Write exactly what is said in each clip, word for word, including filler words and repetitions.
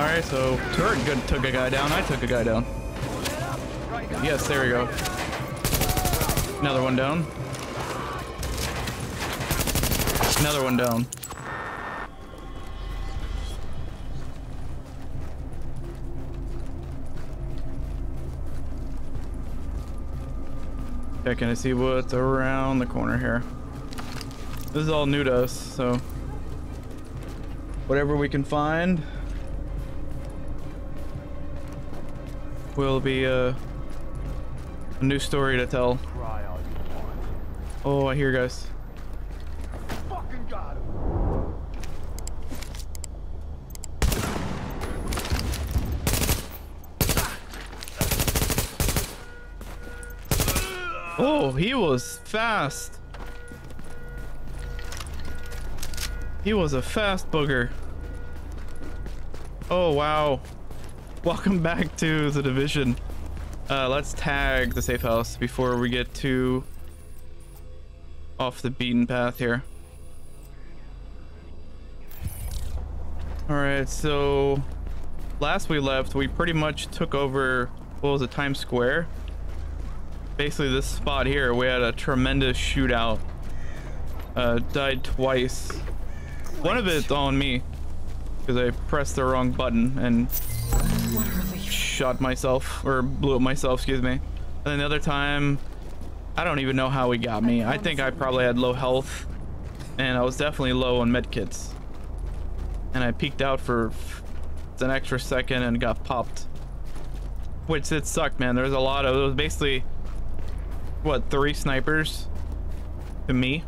All right, so turret good took a guy down. I took a guy down. Yes, there we go. Another one down. Another one down. Checking to see what's around the corner here. This is all new to us, so whatever we can find will be a, a new story to tell. Oh, I hear guys. Fucking got him. Oh, he was fast. He was a fast booger. Oh, wow. Welcome back to the Division. Uh, let's tag the safe house before we get too off the beaten path here. All right, so last we left, we pretty much took over, what was it, Times Square? Basically this spot here, we had a tremendous shootout. Uh, died twice. One of it's on me, because I pressed the wrong button and shot myself, or blew up myself, excuse me. And then the other time, I don't even know how he got me. I think I probably had low health, and I was definitely low on medkits. And I peeked out for an extra second and got popped. Which, it sucked, man. There was a lot of, it was basically, what, three snipers to me?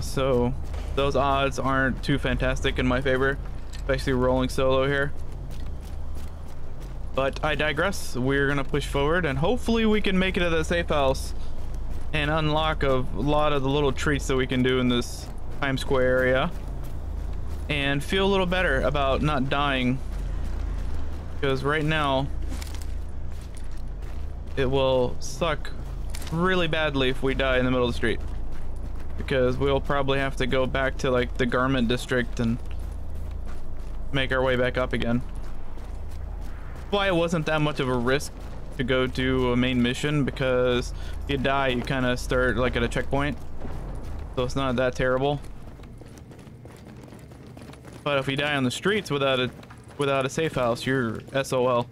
So those odds aren't too fantastic in my favor, especially rolling solo here. But I digress. We're gonna push forward and hopefully we can make it to the safe house and unlock a lot of the little treats that we can do in this Times Square area and feel a little better about not dying, because right now it will suck really badly if we die in the middle of the street, because we'll probably have to go back to like the Garment District and make our way back up again. Why it wasn't that much of a risk to go do a main mission, because if you die you kind of start like at a checkpoint, so it's not that terrible. But if you die on the streets without a without a safe house, you're S O L.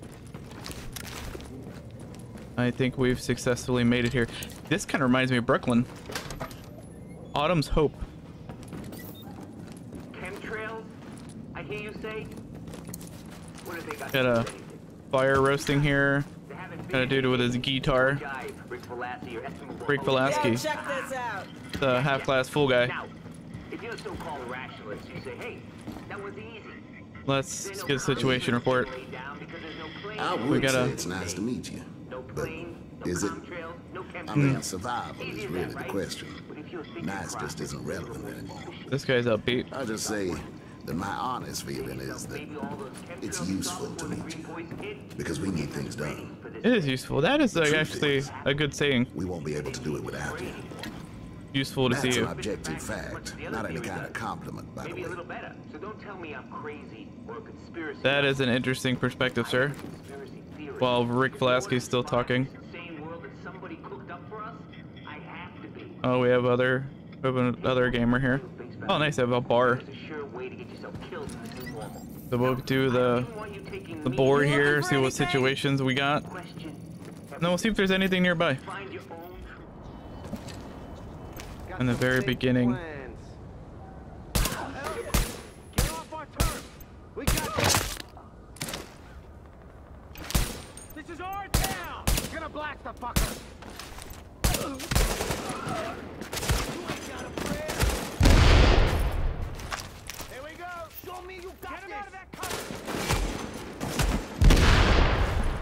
I think we've successfully made it here. This kind of reminds me of Brooklyn. Autumn's Hope. Chemtrails, I hear you say. What have they got? Got a fire roasting here. Got a dude with his guitar. Rick Valassi. Rick Velasquez. Yeah, check this out. The half class fool guy. Now, if you're so-called rationalist, you say, hey, that was easy. Let's get a situation report. I would we got say a, it's nice to meet you. But is it? I mean, survival is really the question. Nice just isn't relevant anymore. This guy's upbeat. I'll just say that my honest feeling is that it's useful to meet you, because we need things done. It is useful. That is like actually a good saying. We won't be able to do it without you. Useful to see you. That's an objective fact, not any kind of compliment, by the way. So don't tell me I'm crazy or a conspiracy. That is an interesting perspective, sir. While Rick Velasquez's still talking. Oh, we have other we have another gamer here. Oh, nice, I have a bar. So we'll do the the board here, see what situations we got. And then we'll see if there's anything nearby. In the very beginning.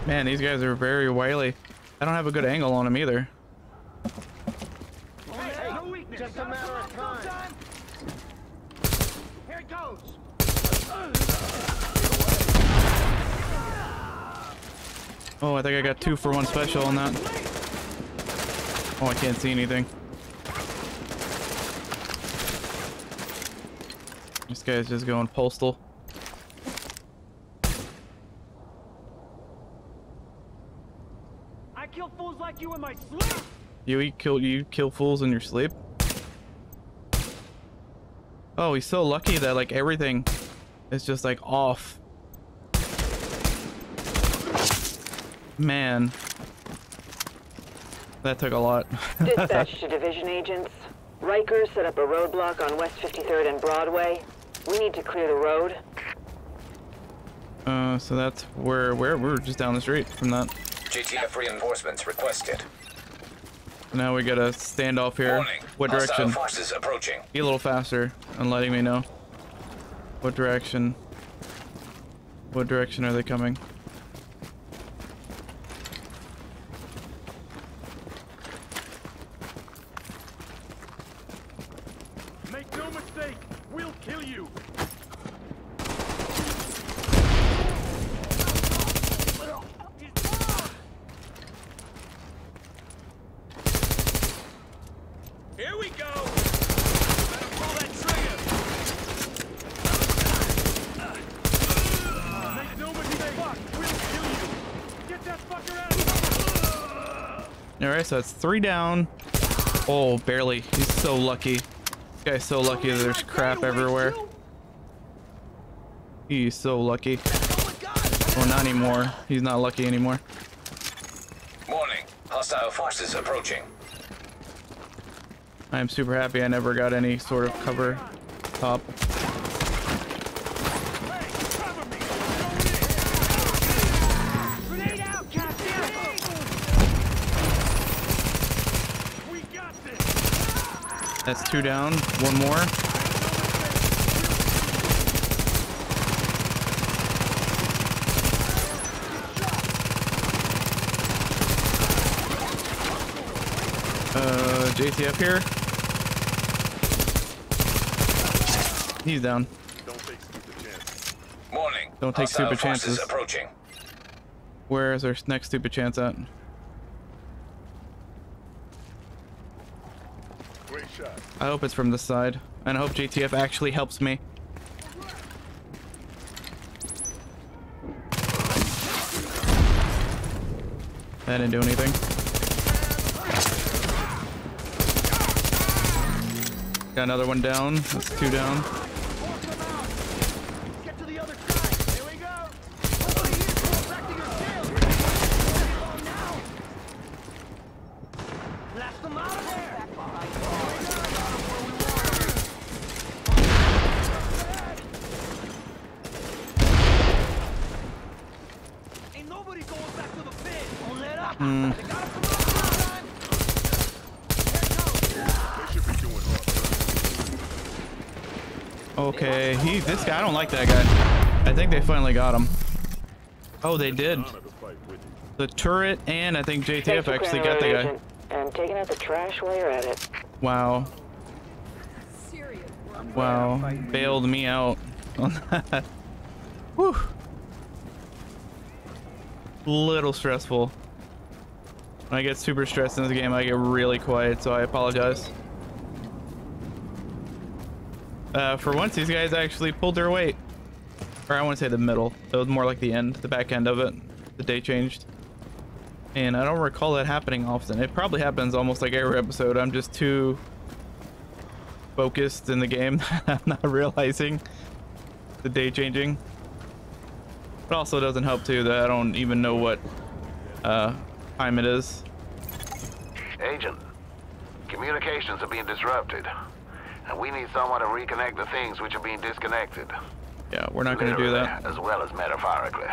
Man, these guys are very wily. I don't have a good angle on them either. Hey, hey, no weakness. Just a matter of time. Here it goes. Oh, I think I got two for one special on that. Oh, I can't see anything. This guy's just going postal. you in my sleep. You eat kill you kill fools in your sleep. Oh, he's so lucky that like everything is just like off. Man, that took a lot. Dispatch to division agents. Riker set up a roadblock on West fifty-third and Broadway. We need to clear the road. Uh, so that's where where we're just down the street from that. J T F reinforcements requested. Now we got a standoff here. Warning. What direction? Hostile forces approaching. Be a little faster and letting me know. What direction? What direction are they coming? Make no mistake, we'll kill you. Here we go! Better pull that trigger! Make no mistake! We'll kill you! Get that fucker out of here! Alright, so that's three down. Oh, barely. He's so lucky. This guy's so lucky that there's crap everywhere. He's so lucky. Well, not anymore. He's not lucky anymore. Warning. Hostile forces approaching. I'm super happy I never got any sort of cover top. That's two down, one more. Uh, J T F here. He's down. Don't take stupid chances. Warning. Don't take stupid chances. Approaching. Where is our next stupid chance at? Great shot. I hope it's from this side. And I hope J T F actually helps me. That didn't do anything. Got another one down. That's two down. Okay, he, this guy, I don't like that guy. I think they finally got him. Oh, they did. The turret, and I think J T F actually got the guy. I'm taking out the trash while you're at it. Wow. Wow, bailed me out on that. Whew. Little stressful. When I get super stressed in this game, I get really quiet, so I apologize. Uh, for once, these guys actually pulled their weight. Or I want to say the middle. It was more like the end, the back end of it. The day changed. And I don't recall that happening often. It probably happens almost like every episode. I'm just too focused in the game that I'm not realizing the day changing. It also doesn't help, too, that I don't even know what uh, time it is. Agent, communications are being disrupted. And we need someone to reconnect the things which are being disconnected. Yeah, we're not going to do that. As well as metaphorically.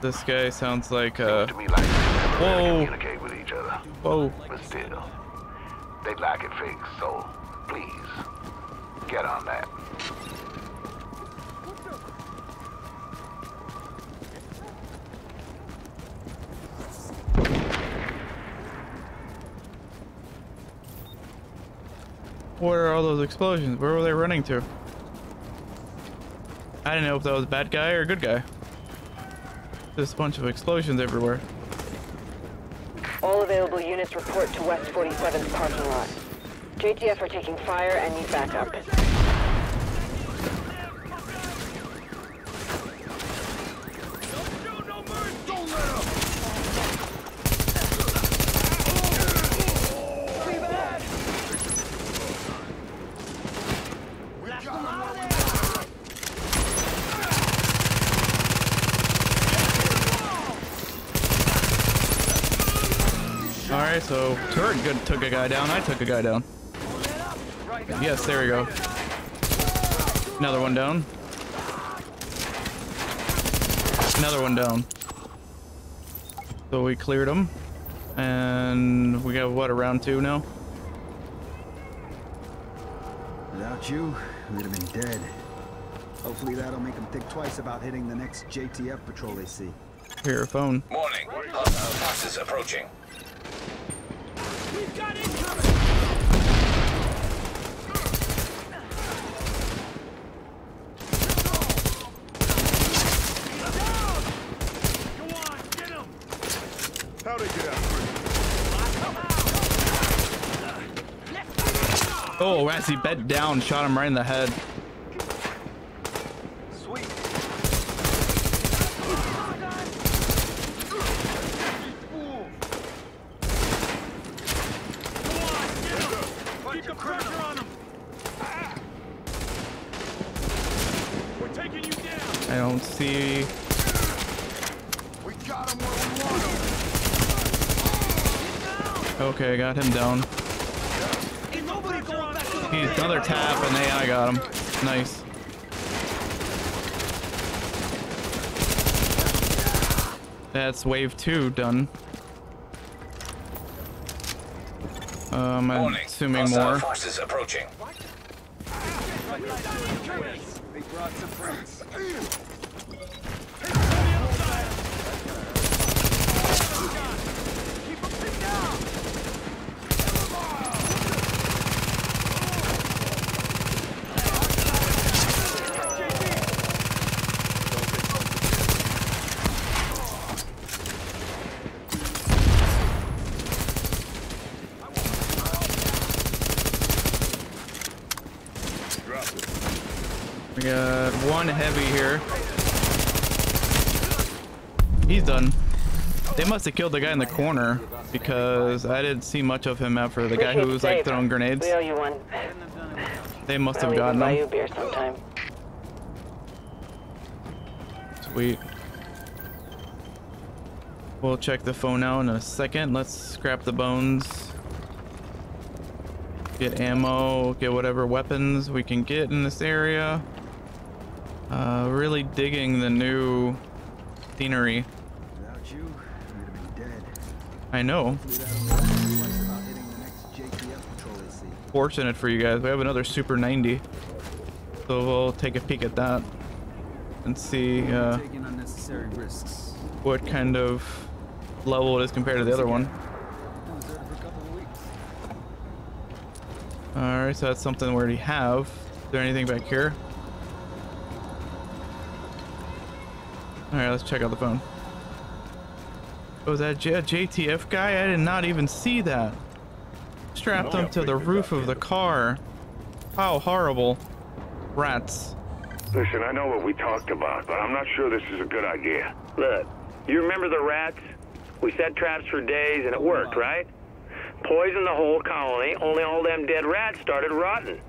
This guy sounds like uh to me like whoa. Communicate with each other. Whoa. But still, they'd like it fixed, so please get on that. What are all those explosions? Where were they running to? I didn't know if that was a bad guy or a good guy. There's a bunch of explosions everywhere. All available units report to West forty-seventh parking lot. J T F are taking fire and need backup. Don't shoot, no mercy! Don't let him! Alright, so turret good took a guy down. I took a guy down. Yes, there we go. Another one down. Another one down. So we cleared them. And we got, what, a round two now? Without you, we'd have been dead. Hopefully that'll make them think twice about hitting the next J T F patrol they see. Here, a phone. Morning. Hostile forces approaching. We've got incoming! Oh, as he bent down, shot him right in the head. Sweet. Keep the pressure on him. We're taking you down. I don't see. We got him where we want him. Okay, I got him down. He's another tap, and A I got him. Nice. That's wave two done. Um, I'm assuming more. Forces approaching. They brought some friends. We got one heavy here. He's done. They must have killed the guy in the corner because I didn't see much of him after the guy who was like throwing grenades. We owe you one. They must have gotten him. Sweet. We'll check the phone now in a second. Let's scrap the bones. Get ammo, get whatever weapons we can get in this area. Uh, really digging the new scenery. Without you, we'd have been dead. I know. Fortunate for you guys, we have another Super ninety. So we'll take a peek at that and see uh, what kind of level it is compared to the other one. Alright, so that's something we already have. Is there anything back here? Alright, let's check out the phone. Oh, that J JTF guy? I did not even see that. Strapped him to the roof of the car. How horrible. Rats. Listen, I know what we talked about, but I'm not sure this is a good idea. Look, you remember the rats? We set traps for days and it worked, right? Poisoned the whole colony, only all them dead rats started rotting.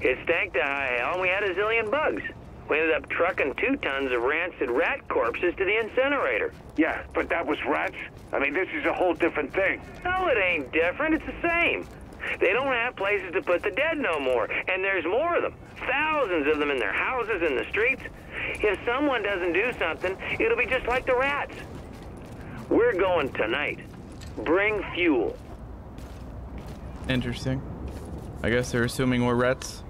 It stank to high hell, and we had a zillion bugs. We ended up trucking two tons of rancid rat corpses to the incinerator. Yeah, but that was rats? I mean, this is a whole different thing. No, it ain't different. It's the same. They don't have places to put the dead no more, and there's more of them. Thousands of them in their houses, in the streets. If someone doesn't do something, it'll be just like the rats. We're going tonight. Bring fuel. Interesting. I guess they're assuming we're rats.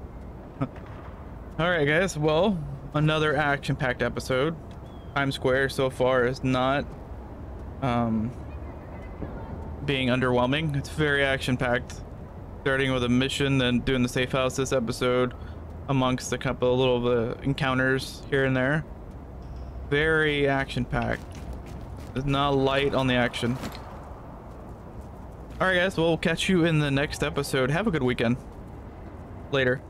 Alright guys, well, another action-packed episode. Times Square so far is not um, being underwhelming. It's very action-packed. Starting with a mission, then doing the safe house this episode, amongst a couple of little uh, encounters here and there. Very action-packed. There's not light on the action. Alright guys, we'll catch you in the next episode. Have a good weekend. Later.